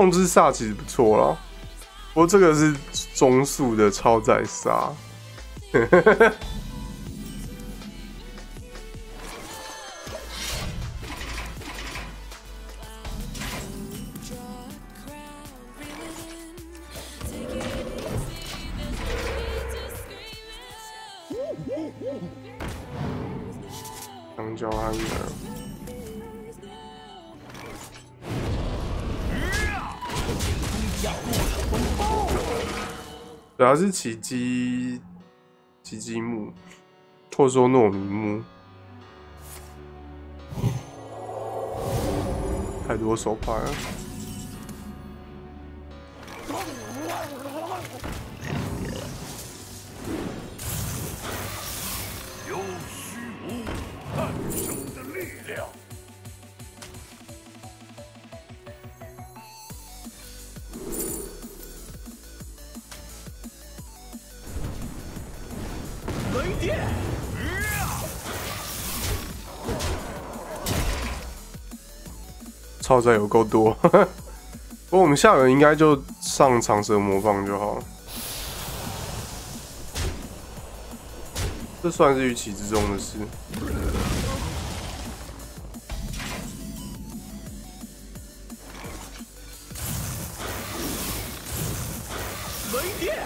控制煞其实不错啦，不过这个是中速的超载煞。香蕉安娜。 主要是奇迹木，或者说糯米木，太多手牌了。有虚无诞生的力量。 超载有够多，不过我们下轮应该就上长蛇魔方就好了。这算是预期之中的事。雷电，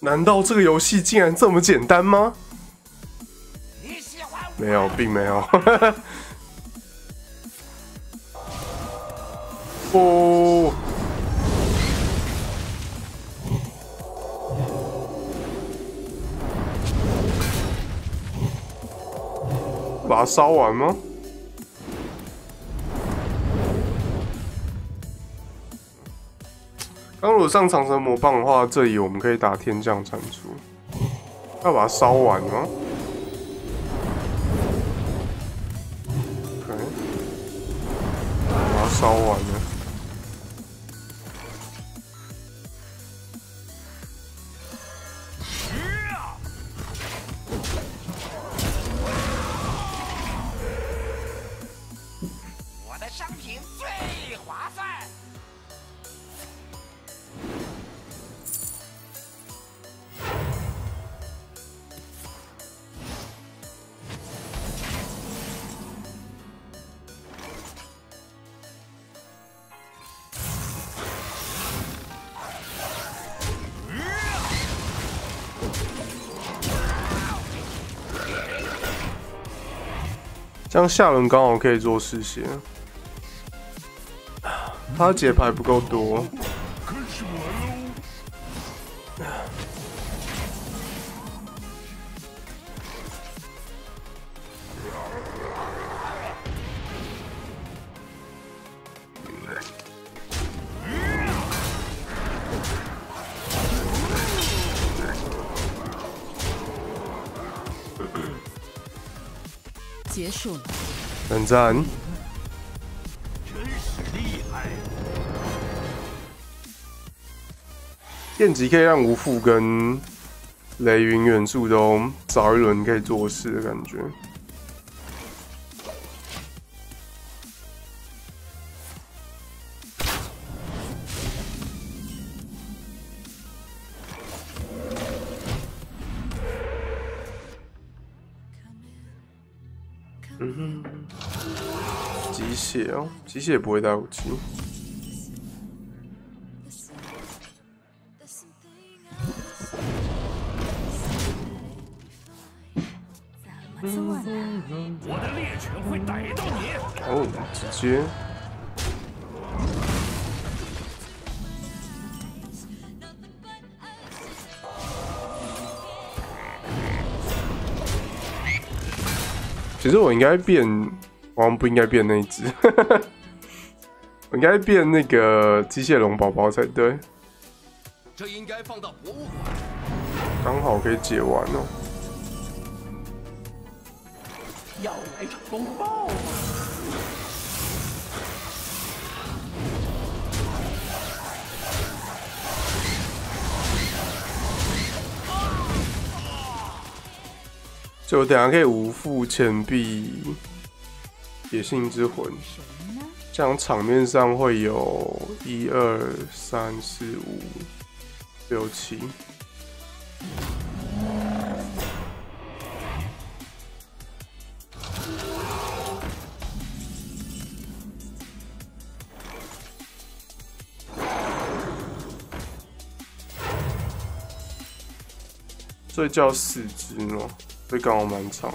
难道这个游戏竟然这么简单吗？没有，并没有。哦，把它烧完吗？ 刚如果上长蛇魔棒的话，这里我们可以打天降蟾蜍，要把它烧完吗？ OK， 把它烧完了。我的商品最划算。 这样下轮刚好可以做嗜血，他的解牌不够多。结束了，很赞。真是厉害！电击可以让无负跟雷云元素都早一轮可以做事的感觉。嗯哼，极血哦，极血不会带武器。我的猎犬会逮到你。哦，直接。 其实我应该变，我好像不应该变那一只，我应该变那个机械龙宝宝才对。这应该放到博物馆，刚好可以解完哦。要来场风暴！就等一下可以无负钱币野性之魂，这样场面上会有1、2、3、4、5、6、7。所以叫4只哦，所以刚好蛮长。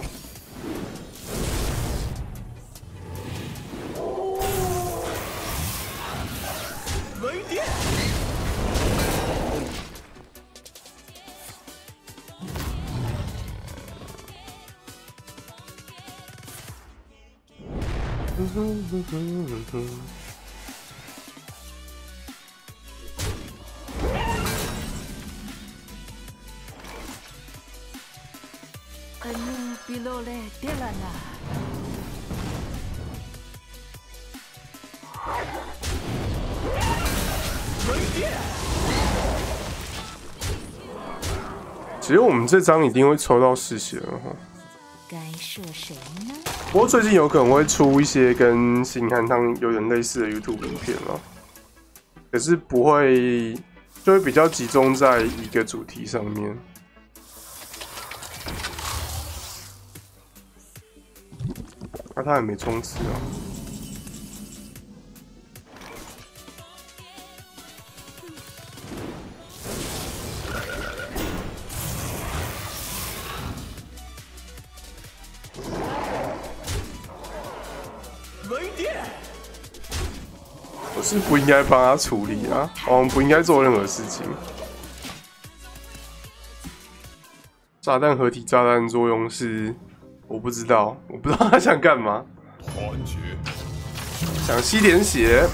其实我们这张一定会抽到嗜血了哈。该射谁呢？不过最近有可能会出一些跟星汉汤有点类似的 YouTube 影片了，可是不会，就会比较集中在一个主题上面。 啊、他也没冲刺啊！我是不应该帮他处理啊，我们不应该做任何事情。炸弹合体炸弹作用是。 我不知道他想干嘛，想吸点血。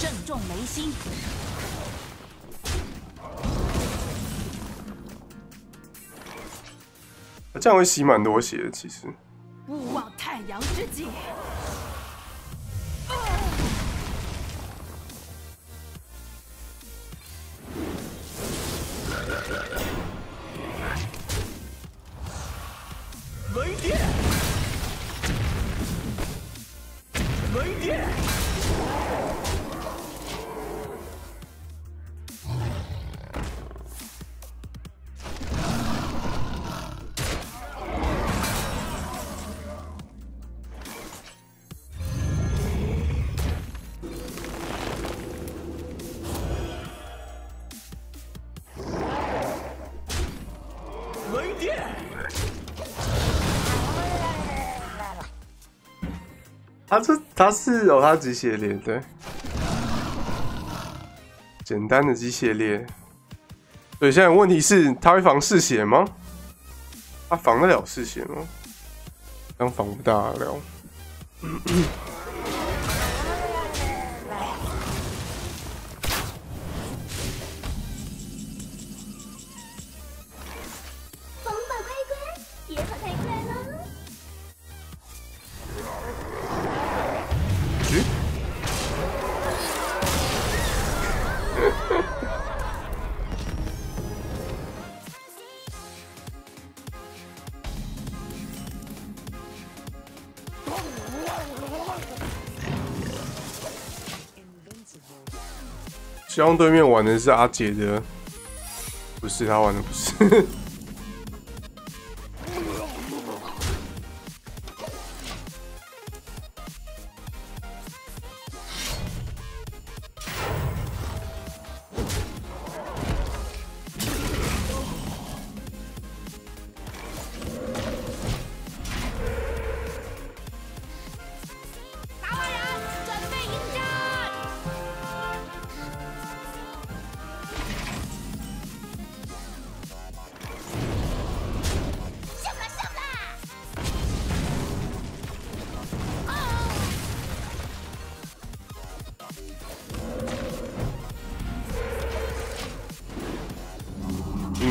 正中眉心。这样会吸蛮多血的，其实。勿忘太阳之际。 他是有、哦、他机械猎，对，简单的机械猎。对，现在问题是他会防嗜血吗？他防得了嗜血吗？当防不大了。希望对面玩的是阿杰的，不是他玩的，不是。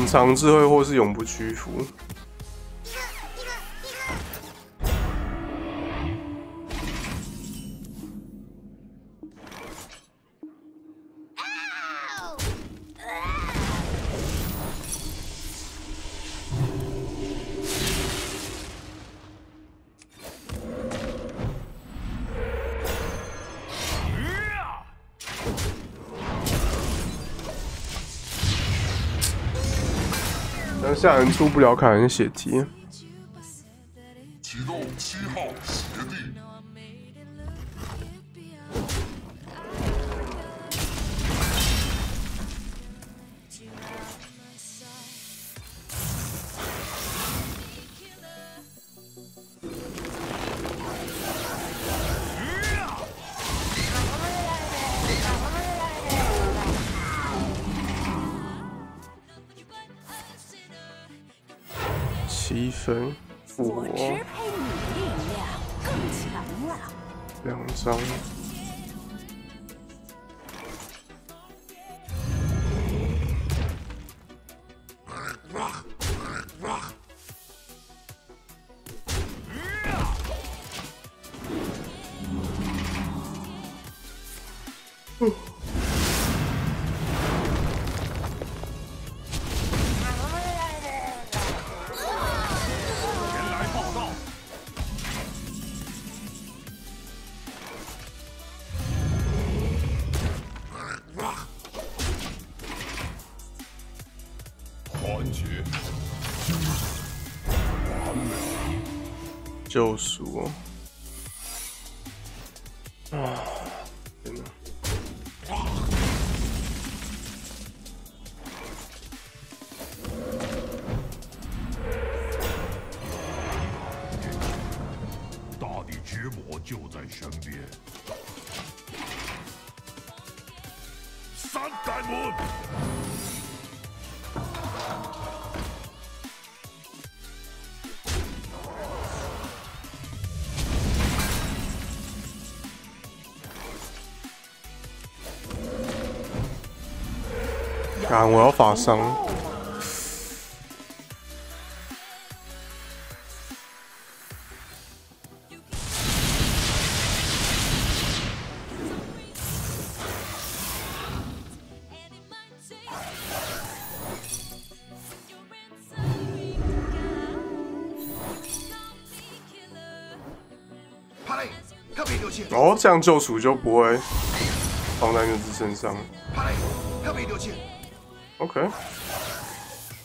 长智慧或是永不屈服。很吓人，出不了卡人血题。启动7号邪帝。7分，我2张。救赎啊！天哪！大地之魔就在身边。三代门。 啊！我要法伤。哦，这样救赎就不会放在那只身上。 OK，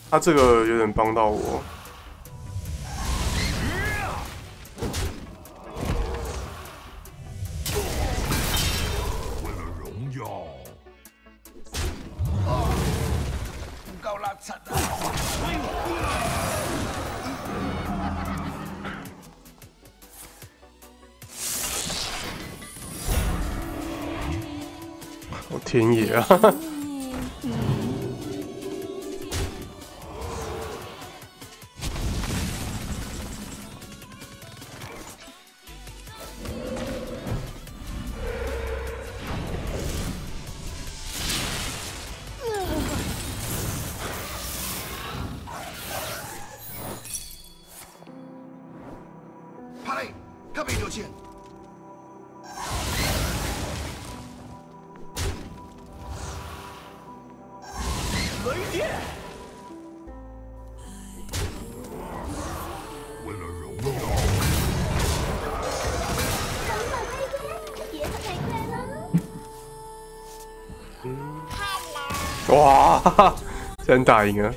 他这个有点帮到我。为了荣耀，不够拉扯的。我田野啊！哇，哈哈，真打赢了！